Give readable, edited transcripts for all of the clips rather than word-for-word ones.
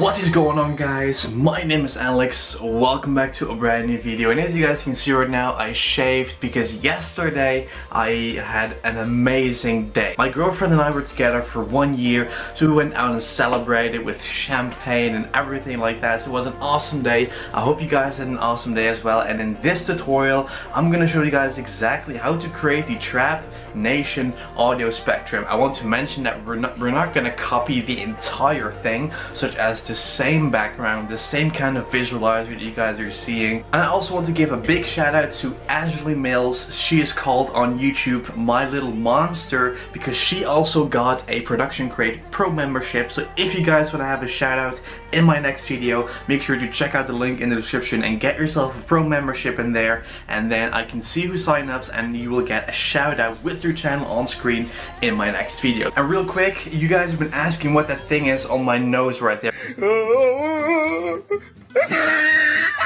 What is going on, guys? My name is Alex. Welcome back to a brand new video, and as you guys can see right now, I shaved because yesterday I had an amazing day. My girlfriend and I were together for 1 year, so we went out and celebrated with champagne and everything like that. So it was an awesome day. I hope you guys had an awesome day as well, and in this tutorial I'm gonna show you guys exactly how to create the Trap Nation audio spectrum. I want to mention that we're not gonna copy the entire thing, such as the same background, the same kind of visualizer that you guys are seeing. And I also want to give a big shout out to Ashley Mills. She is called on YouTube My Little Monster because she also got a Production Crate Pro membership. So if you guys want to have a shout out in my next video, make sure to check out the link in the description and get yourself a pro membership in there, and then I can see who signups and you will get a shout out with your channel on screen in my next video. And real quick, you guys have been asking what that thing is on my nose right there.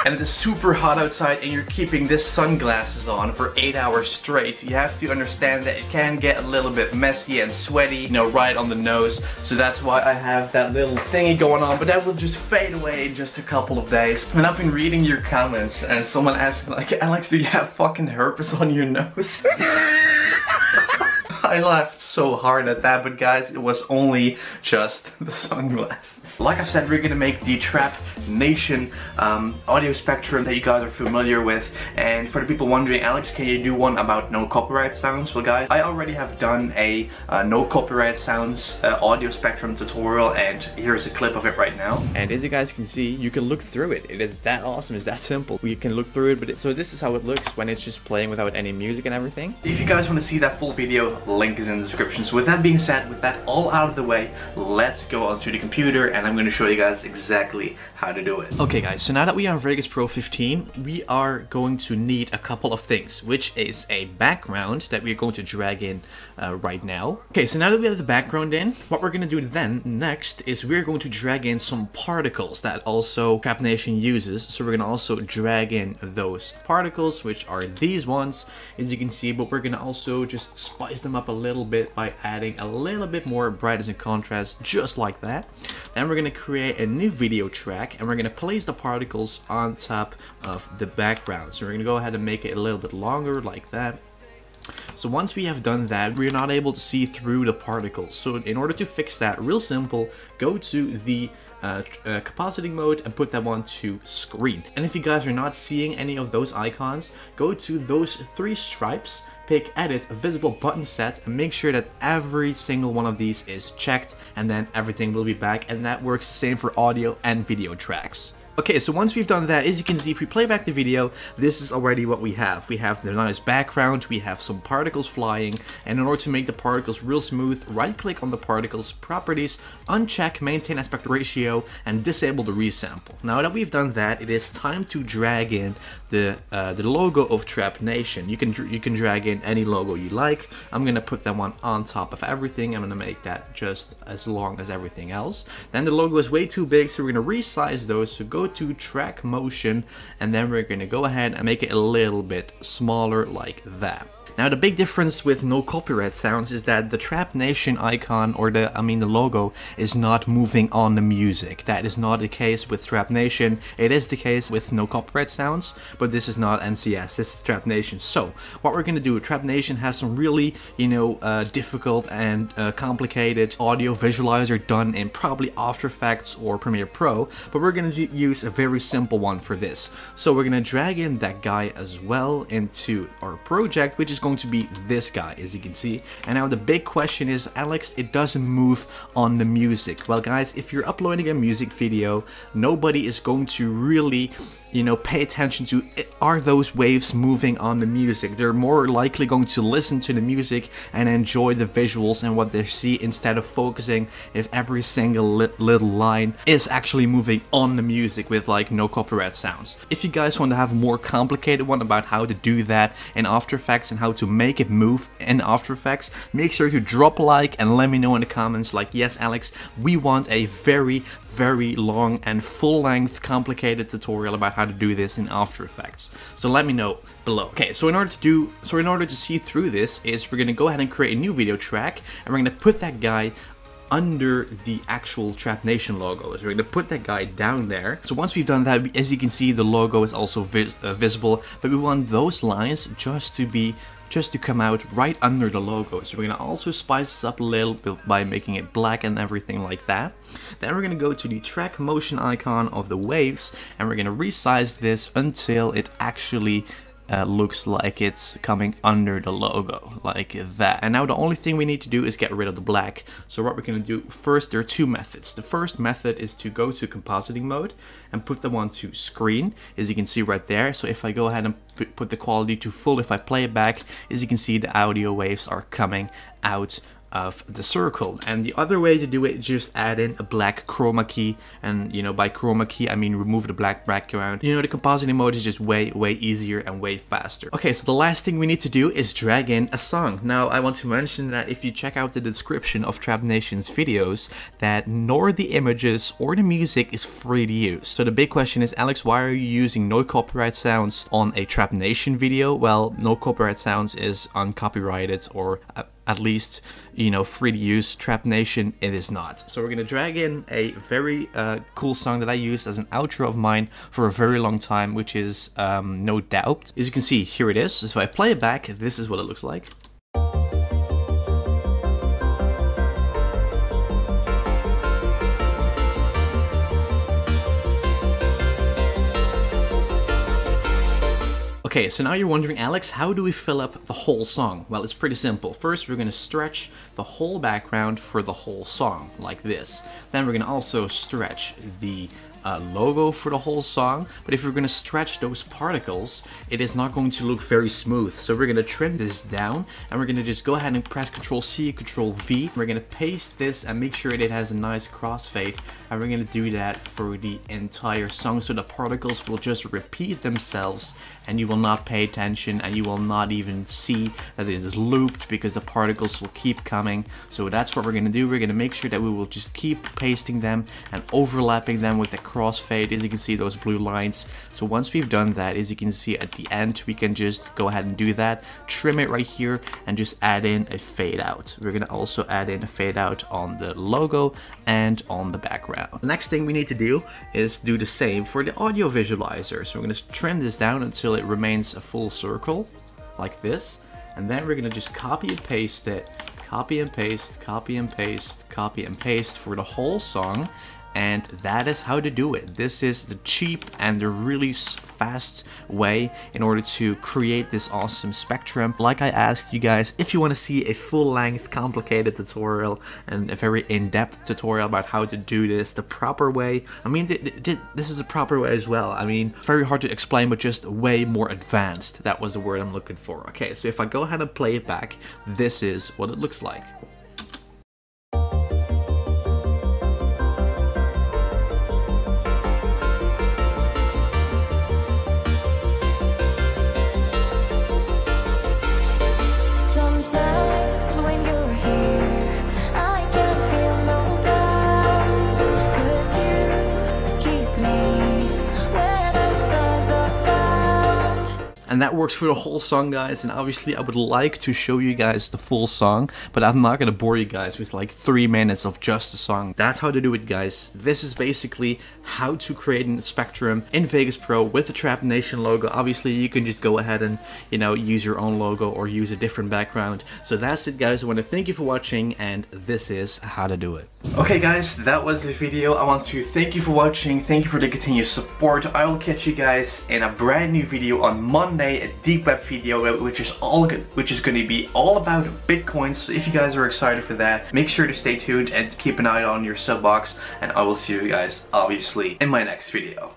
And it is super hot outside and you're keeping this sunglasses on for 8 hours straight. You have to understand that it can get a little bit messy and sweaty, you know, right on the nose. So that's why I have that little thingy going on, but that will just fade away in just a couple of days. And I've been reading your comments and someone asked, like, Alex, do you have fucking herpes on your nose? I laughed so hard at that, but guys, it was only just the sunglasses. Like I've said, we're gonna make the Trap Nation audio spectrum that you guys are familiar with. And for the people wondering, Alex, can you do one about no copyright sounds? Well, guys, I already have done a no copyright sounds audio spectrum tutorial, and here's a clip of it right now. And as you guys can see, you can look through it. It is that awesome. It's that simple. You can look through it, but so this is how it looks when it's just playing without any music and everything. If you guys want to see that full video, link is in the description. So with that being said, with that all out of the way, let's go onto the computer and I'm going to show you guys exactly how to do it. Okay guys, so now that we are on Vegas Pro 15, we are going to need a couple of things, which is a background that we're going to drag in right now. Okay, so now that we have the background in, what we're going to do then next is we're going to drag in some particles that also Trap Nation uses. So we're going to also drag in those particles, which are these ones, as you can see, but we're going to also just spice them up a little bit by adding a little bit more brightness and contrast, just like that. Then we're going to create a new video track and we're going to place the particles on top of the background. So we're going to go ahead and make it a little bit longer, like that. So once we have done that, we're not able to see through the particles. So in order to fix that, real simple, go to the compositing mode and put that one to screen. And if you guys are not seeing any of those icons, go to those three stripes, pick edit, visible button set, and make sure that every single one of these is checked, and then everything will be back, and that works the same for audio and video tracks. Okay, so once we've done that, as you can see, if we play back the video, this is already what we have. We have the nice background, we have some particles flying, and in order to make the particles real smooth, right-click on the particles, properties, uncheck maintain aspect ratio, and disable the resample. Now that we've done that, it is time to drag in the logo of Trap Nation. You can drag in any logo you like. I'm gonna put that one on top of everything. I'm gonna make that just as long as everything else. Then the logo is way too big, so we're gonna resize those. So go to track motion, and then we're gonna go ahead and make it a little bit smaller, like that. Now the big difference with no copyright sounds is that the Trap Nation icon, or I mean the logo, is not moving on the music. That is not the case with Trap Nation. It is the case with no copyright sounds, but this is not NCS, this is Trap Nation. So what we're gonna do, Trap Nation has some really, you know, difficult and complicated audio visualizer done in probably After Effects or Premiere Pro, but we're gonna use a very simple one for this. So we're gonna drag in that guy as well into our project, which is going to be this guy, as you can see. And now the big question is, Alex, it doesn't move on the music. Well guys, if you're uploading a music video, nobody is going to really, you know, pay attention to, are those waves moving on the music? They're more likely going to listen to the music and enjoy the visuals and what they see, instead of focusing if every single little line is actually moving on the music with, like, no copyright sounds. If you guys want to have a more complicated one about how to do that in After Effects and how to make it move in After Effects, make sure to drop a like and let me know in the comments, like, yes Alex, we want a very long and full-length complicated tutorial about how to do this in After Effects. So let me know below. Okay, so in order to see through this, is we're gonna go ahead and create a new video track, and we're gonna put that guy under the actual Trap Nation logo. So we're going to put that guy down there. So once we've done that, as you can see, the logo is also visible, but we want those lines just to come out right under the logo. So we're going to also spice this up a little bit by making it black and everything like that. Then we're going to go to the track motion icon of the waves, and we're going to resize this until it actually looks like it's coming under the logo, like that. And now the only thing we need to do is get rid of the black. So what we're going to do first, there are two methods. The first method is to go to compositing mode and put them onto screen, as you can see right there. So if I go ahead and put the quality to full, if I play it back, as you can see, the audio waves are coming out of the circle. And the other way to do it is just add in a black chroma key, and by chroma key I mean remove the black background. The compositing mode is just way easier and way faster. Okay, so the last thing we need to do is drag in a song. Now I want to mention that if you check out the description of Trap Nation's videos, that nor the images or the music is free to use. So the big question is, Alex, why are you using No Copyright Sounds on a Trap Nation video? Well, No Copyright Sounds is uncopyrighted, or at least, free to use. Trap Nation, it is not. So we're gonna drag in a very cool song that I used as an outro of mine for a very long time, which is No Doubt. As you can see, here it is. So if I play it back, this is what it looks like. Okay, so now you're wondering, Alex, how do we fill up the whole song? Well, it's pretty simple. First, we're going to stretch the whole background for the whole song, like this. Then we're going to also stretch the logo for the whole song, but if we're going to stretch those particles, it is not going to look very smooth. So we're going to trim this down, and we're going to just go ahead and press Ctrl-C, Ctrl-V. We're going to paste this and make sure it has a nice crossfade, and we're going to do that for the entire song, so the particles will just repeat themselves, and you will not pay attention, and you will not even see that it is looped, because the particles will keep coming. So that's what we're going to do. We're going to make sure that we will just keep pasting them and overlapping them with the crossfade, as you can see, those blue lines. So once we've done that, as you can see at the end, we can just go ahead and do that, trim it right here, and just add in a fade out. We're gonna also add in a fade out on the logo and on the background. The next thing we need to do is do the same for the audio visualizer. So we're gonna trim this down until it remains a full circle, like this, and then we're gonna just copy and paste it, copy and paste, copy and paste, copy and paste for the whole song. And that is how to do it. This is the cheap and the really fast way in order to create this awesome spectrum. Like I asked you guys, if you want to see a full-length complicated tutorial and a very in-depth tutorial about how to do this the proper way, I mean, this is the proper way as well. I mean, very hard to explain, but just way more advanced. That was the word I'm looking for. Okay, so if I go ahead and play it back, this is what it looks like. And that works for the whole song, guys, and obviously I would like to show you guys the full song, but I'm not gonna bore you guys with like 3 minutes of just the song. That's how to do it, guys. This is basically how to create a spectrum in Vegas Pro with the Trap Nation logo. Obviously you can just go ahead and use your own logo or use a different background. So that's it, guys. I want to thank you for watching, and this is how to do it. Okay, guys, that was the video. I want to thank you for watching. Thank you for the continued support. I will catch you guys in a brand new video on Monday, a deep web video which is going to be all about Bitcoin. So if you guys are excited for that, make sure to stay tuned and keep an eye on your sub box, and I will see you guys obviously in my next video.